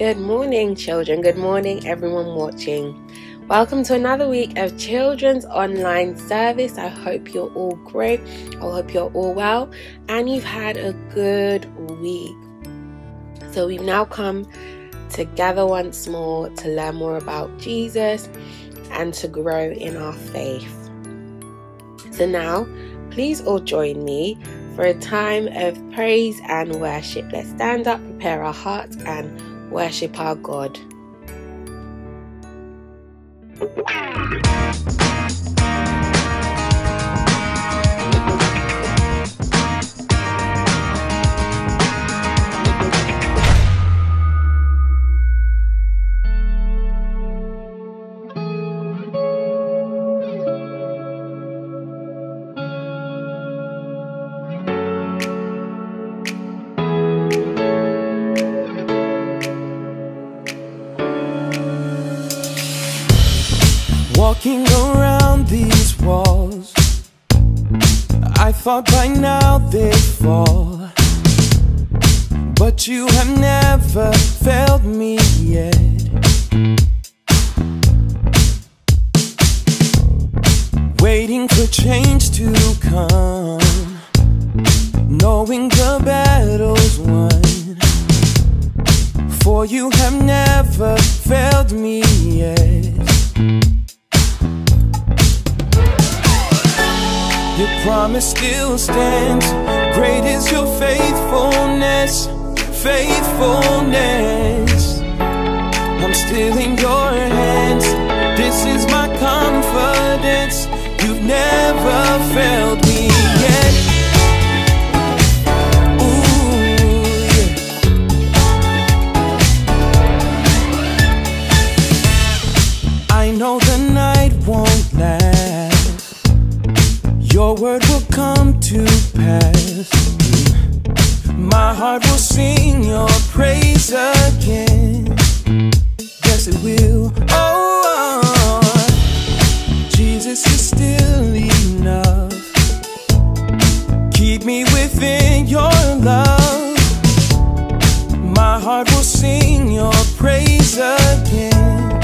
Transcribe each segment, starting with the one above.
Good morning, children. Good morning, everyone watching. Welcome to another week of Children's Online Service. I hope you're all great. I hope you're all well and you've had a good week. So we've now come together once more to learn more about Jesus and to grow in our faith. So now, please all join me for a time of praise and worship. Let's stand up, prepare our hearts and worship our God. Walking around these walls, I thought by now they'd fall, but you have never failed me yet. Waiting for change to come, knowing the battle's won, for you have never failed me yet. Your promise still stands. Great is your faithfulness, faithfulness. I'm still in your hands. This is my confidence. You've never failed me yet. Ooh, yeah. I know the night won't last. Your word will come to pass. My heart will sing your praise again. Yes, it will. Oh, Jesus is still enough. Keep me within your love. My heart will sing your praise again.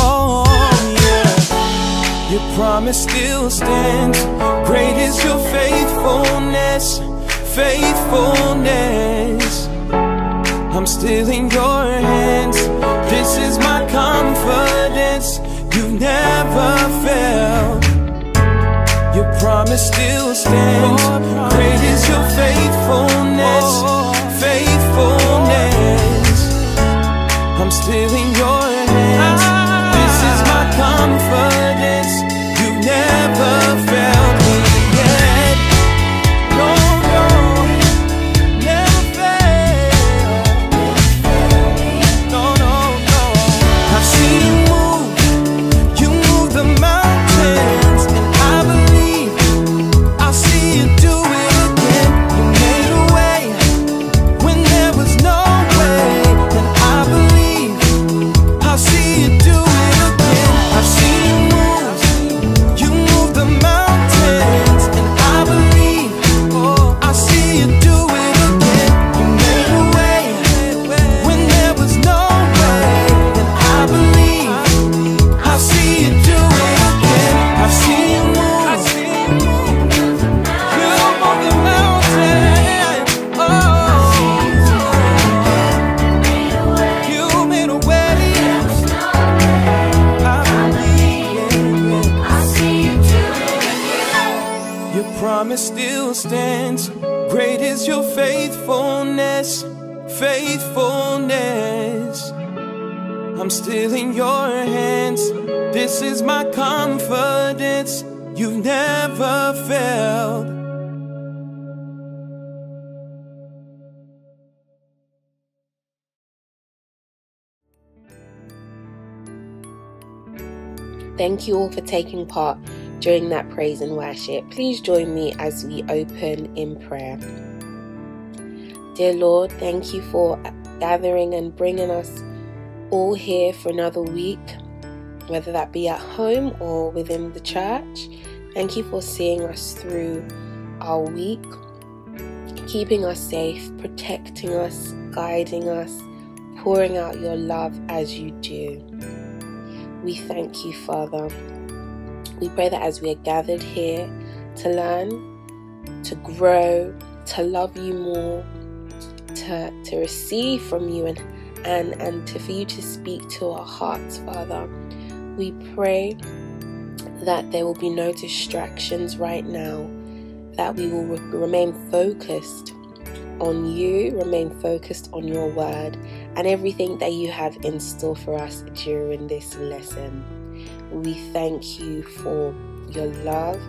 Oh, your promise still stands. Great is your faithfulness, faithfulness. I'm still in your hands. This is my confidence. You've never failed. Your promise still stands. Great is your faithfulness, faithfulness. I'm still in your hands. This is my confidence. Never failed me yet. No, no, never failed. No, no, no. I've seen you move. You move the mountains, and I believe I'll see you do it again. You made a way when there was no way, and I believe I'll see you do it again. I've seen you move. Still stands. Great is your faithfulness, faithfulness. I'm still in your hands. This is my confidence. You've never failed. Thank you all for taking part during that praise and worship. Please join me as we open in prayer. Dear Lord, thank you for gathering and bringing us all here for another week, whether that be at home or within the church. Thank you for seeing us through our week keeping us safe, protecting us, guiding us, pouring out your love as you do. We thank you, Father. We pray that as we are gathered here to learn, to grow, to love you more, to receive from you and for you to speak to our hearts, Father, we pray that there will be no distractions right now, that we will remain focused on you, remain focused on your word and everything that you have in store for us during this lesson. We thank you for your love.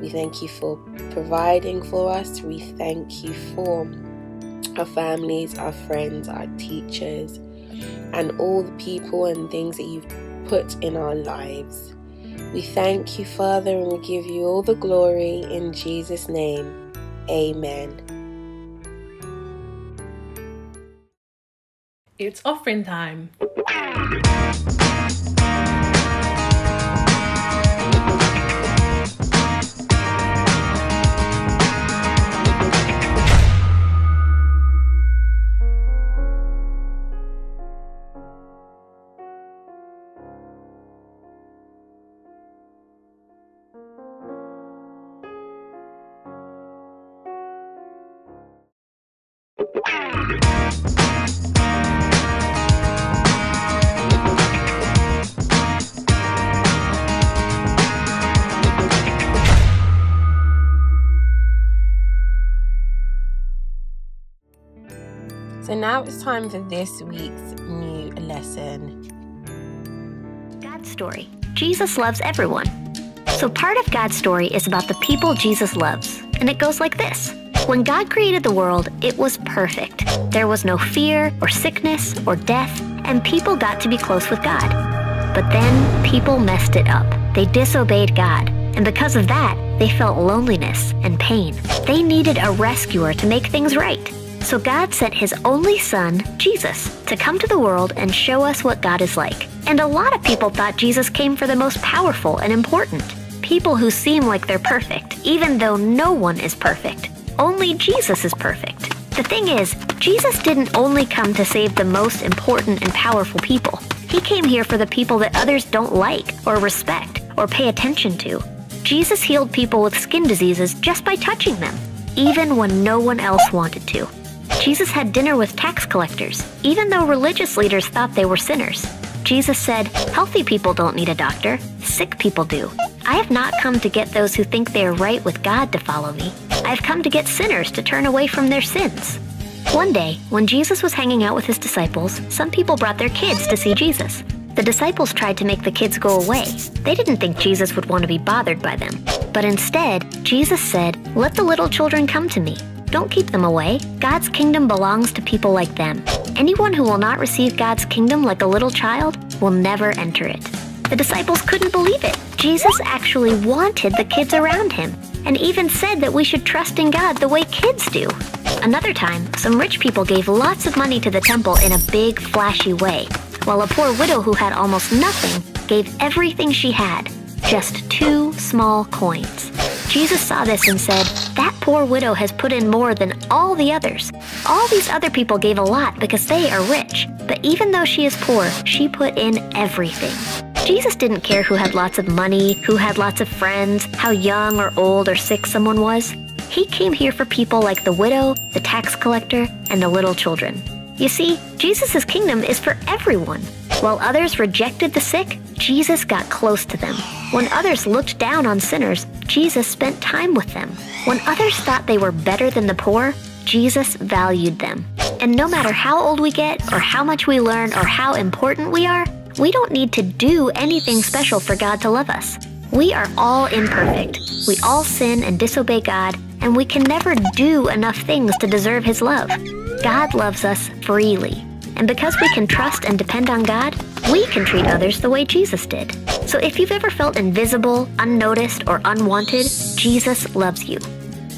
We thank you for providing for us. We thank you for our families, our friends, our teachers, and all the people and things that you've put in our lives. We thank you, Father, and we give you all the glory in Jesus' name. Amen. It's offering time. So now it's time for this week's new lesson. God's story. Jesus loves everyone. So part of God's story is about the people Jesus loves. And it goes like this. When God created the world, it was perfect. There was no fear or sickness or death, and people got to be close with God. But then people messed it up. They disobeyed God. And because of that, they felt loneliness and pain. They needed a rescuer to make things right. So God sent his only son, Jesus, to come to the world and show us what God is like. And a lot of people thought Jesus came for the most powerful and important. People who seem like they're perfect, even though no one is perfect. Only Jesus is perfect. The thing is, Jesus didn't only come to save the most important and powerful people. He came here for the people that others don't like or respect or pay attention to. Jesus healed people with skin diseases just by touching them, even when no one else wanted to. Jesus had dinner with tax collectors, even though religious leaders thought they were sinners. Jesus said, "Healthy people don't need a doctor, sick people do. I have not come to get those who think they are right with God to follow me. I have come to get sinners to turn away from their sins." One day, when Jesus was hanging out with his disciples, some people brought their kids to see Jesus. The disciples tried to make the kids go away. They didn't think Jesus would want to be bothered by them. But instead, Jesus said, "Let the little children come to me. Don't keep them away. God's kingdom belongs to people like them. Anyone who will not receive God's kingdom like a little child will never enter it." The disciples couldn't believe it. Jesus actually wanted the kids around him and even said that we should trust in God the way kids do. Another time, some rich people gave lots of money to the temple in a big, flashy way, while a poor widow who had almost nothing gave everything she had, just 2 small coins. Jesus saw this and said, "That poor widow has put in more than all the others. All these other people gave a lot because they are rich, but even though she is poor, she put in everything." Jesus didn't care who had lots of money, who had lots of friends, how young or old or sick someone was. He came here for people like the widow, the tax collector, and the little children. You see, Jesus' kingdom is for everyone. While others rejected the sick, Jesus got close to them. When others looked down on sinners, Jesus spent time with them. When others thought they were better than the poor, Jesus valued them. And no matter how old we get, or how much we learn, or how important we are, we don't need to do anything special for God to love us. We are all imperfect. We all sin and disobey God, and we can never do enough things to deserve his love. God loves us freely. And because we can trust and depend on God, we can treat others the way Jesus did. So if you've ever felt invisible, unnoticed, or unwanted, Jesus loves you.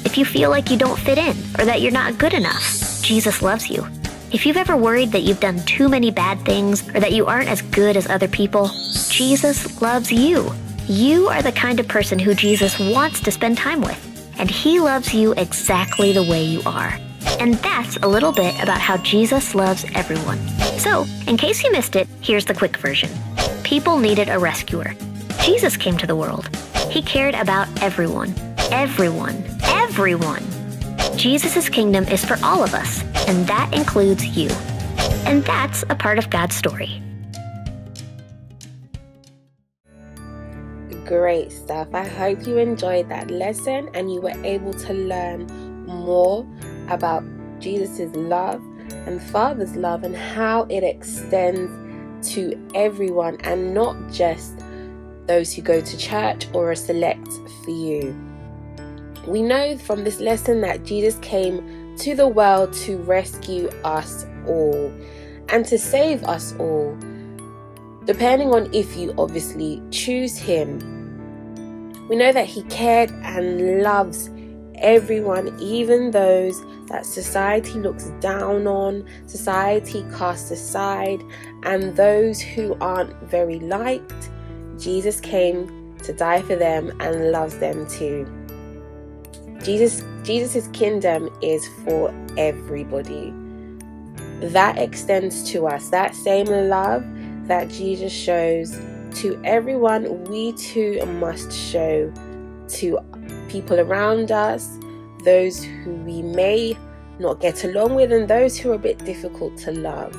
If you feel like you don't fit in or that you're not good enough, Jesus loves you. If you've ever worried that you've done too many bad things or that you aren't as good as other people, Jesus loves you. You are the kind of person who Jesus wants to spend time with. and He loves you exactly the way you are. And that's a little bit about how Jesus loves everyone. So, in case you missed it, here's the quick version. People needed a rescuer. Jesus came to the world. He cared about everyone. Everyone. Everyone. Jesus' kingdom is for all of us, and that includes you. And that's a part of God's story. Great stuff. I hope you enjoyed that lesson and you were able to learn more about Jesus's love and Father's love and how it extends to everyone and not just those who go to church or a select few. We know from this lesson that Jesus came to the world to rescue us all and to save us all, depending on if you obviously choose Him. We know that He cared and loves everyone, even those that society looks down on, society casts aside, and those who aren't very liked. Jesus came to die for them and loves them too. Jesus's kingdom is for everybody. That extends to us. That same love that Jesus shows to everyone, we too must show to people around us, those who we may not get along with and those who are a bit difficult to love.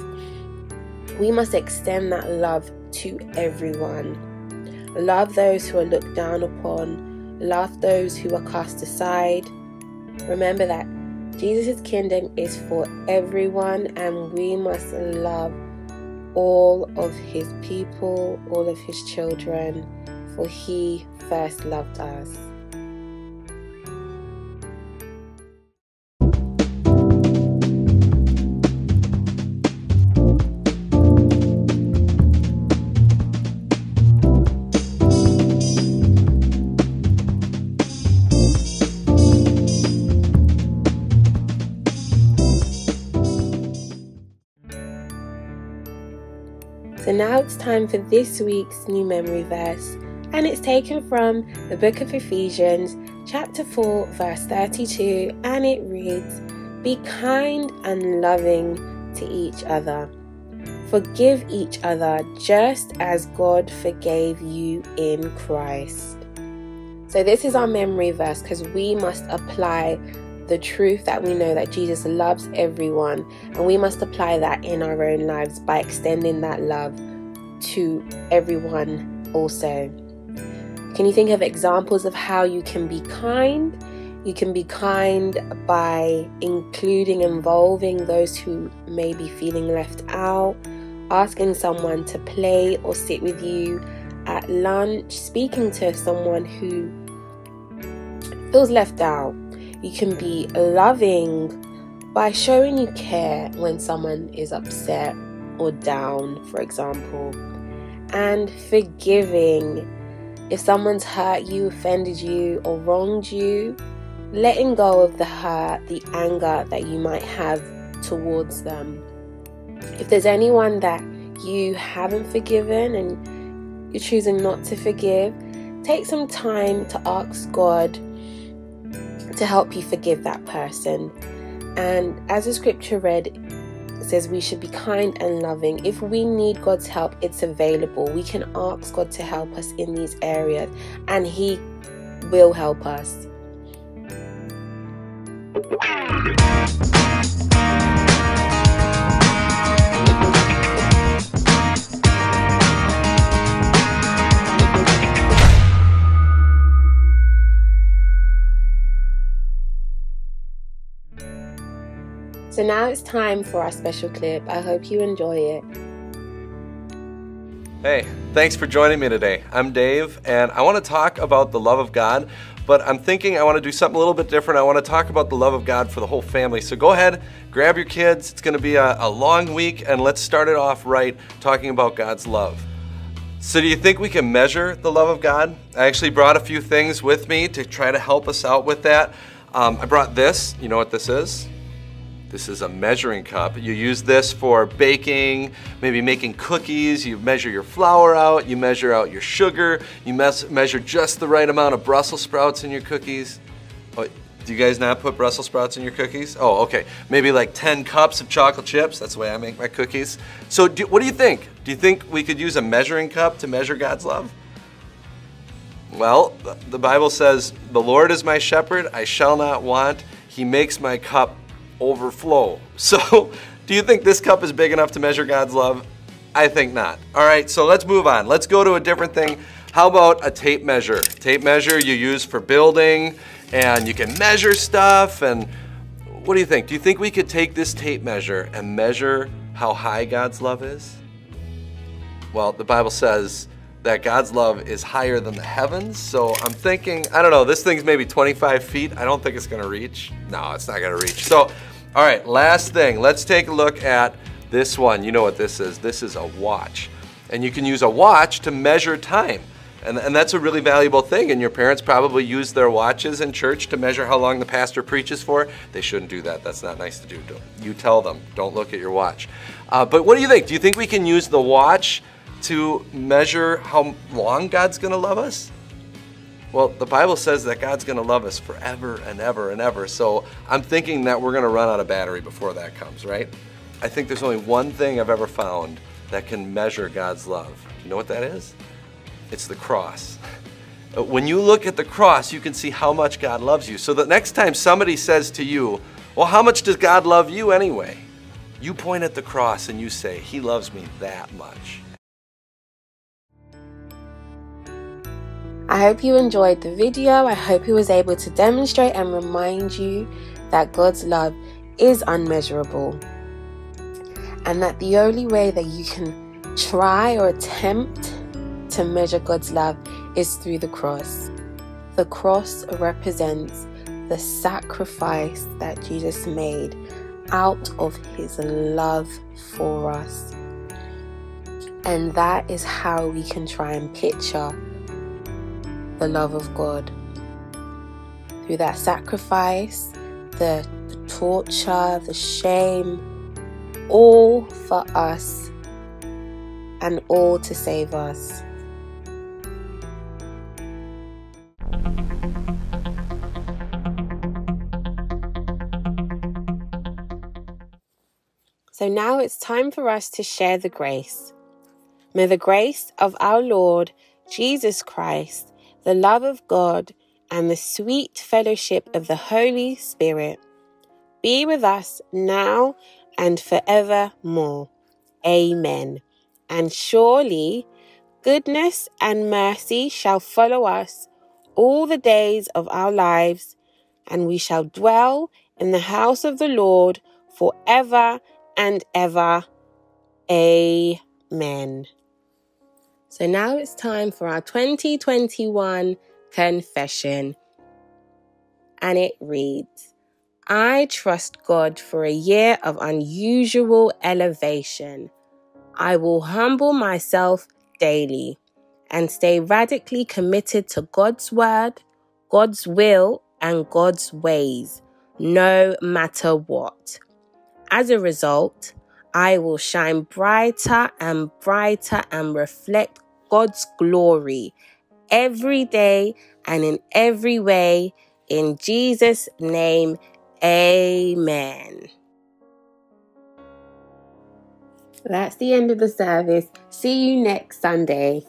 We must extend that love to everyone. Love those who are looked down upon, love those who are cast aside. Remember that Jesus' kingdom is for everyone, and we must love all of His people, all of His children, for He first loved us. So now it's time for this week's new memory verse, and it's taken from the book of Ephesians, chapter 4, verse 32, and it reads, "Be kind and loving to each other. Forgive each other just as God forgave you in Christ." So this is our memory verse because we must apply the truth that we know that Jesus loves everyone, and we must apply that in our own lives by extending that love to everyone also. Can you think of examples of how you can be kind? You can be kind by involving those who may be feeling left out, asking someone to play or sit with you at lunch, speaking to someone who feels left out. You can be loving by showing you care when someone is upset or down, for example. And forgiving. If someone's hurt you, offended you, or wronged you, letting go of the hurt, the anger that you might have towards them. If there's anyone that you haven't forgiven and you're choosing not to forgive, take some time to ask God to help you forgive that person. And as the scripture read says, we should be kind and loving. If we need God's help, it's available. We can ask God to help us in these areas, and He will help us. So now it's time for our special clip. I hope you enjoy it. Hey, thanks for joining me today. I'm Dave, and I want to talk about the love of God, but I'm thinking I want to do something a little bit different. I want to talk about the love of God for the whole family. So go ahead, grab your kids. It's going to be a long week, and let's start it off right talking about God's love. So do you think we can measure the love of God? I actually brought a few things with me to try to help us out with that. I brought this. You know what this is? This is a measuring cup. You use this for baking, maybe making cookies. You measure your flour out, you measure out your sugar, you measure just the right amount of Brussels sprouts in your cookies. Oh, do you guys not put Brussels sprouts in your cookies? Oh, okay. Maybe like 10 cups of chocolate chips. That's the way I make my cookies. So what do you think? Do you think we could use a measuring cup to measure God's love? Well, the Bible says, "The Lord is my shepherd, I shall not want. He makes my cup overflow." So, do you think this cup is big enough to measure God's love? I think not. All right, so let's move on. Let's go to a different thing. How about a tape measure? Tape measure you use for building, and you can measure stuff. And what do you think? Do you think we could take this tape measure and measure how high God's love is? Well, the Bible says that God's love is higher than the heavens. So I'm thinking, I don't know, this thing's maybe 25 feet. I don't think it's gonna reach. No, it's not gonna reach. So, all right, last thing. Let's take a look at this one. You know what this is. This is a watch. And you can use a watch to measure time. And that's a really valuable thing. And your parents probably use their watches in church to measure how long the pastor preaches for. They shouldn't do that. That's not nice to do. You tell them, don't look at your watch. But what do you think? Do you think we can use the watch to measure how long God's gonna love us? Well, the Bible says that God's gonna love us forever and ever and ever. So I'm thinking that we're gonna run out of battery before that comes, right? I think there's only one thing I've ever found that can measure God's love. You know what that is? It's the cross. When you look at the cross, you can see how much God loves you. So the next time somebody says to you, well, how much does God love you anyway? You point at the cross and you say, He loves me that much. I hope you enjoyed the video. I hope he was able to demonstrate and remind you that God's love is unmeasurable, and that the only way that you can try or attempt to measure God's love is through the cross. The cross represents the sacrifice that Jesus made out of his love for us, and that is how we can try and picture the love of God. Through that sacrifice, the torture, the shame, all for us and all to save us. So now it's time for us to share the grace. May the grace of our Lord Jesus Christ, the love of God, and the sweet fellowship of the Holy Spirit be with us now and forevermore. Amen. And surely goodness and mercy shall follow us all the days of our lives, and we shall dwell in the house of the Lord forever and ever. Amen. So now it's time for our 2021 confession. And it reads, I trust God for a year of unusual elevation. I will humble myself daily and stay radically committed to God's word, God's will, and God's ways, no matter what. As a result, I will shine brighter and brighter and reflect God's glory every day and in every way. In Jesus' name, amen. That's the end of the service. See you next Sunday.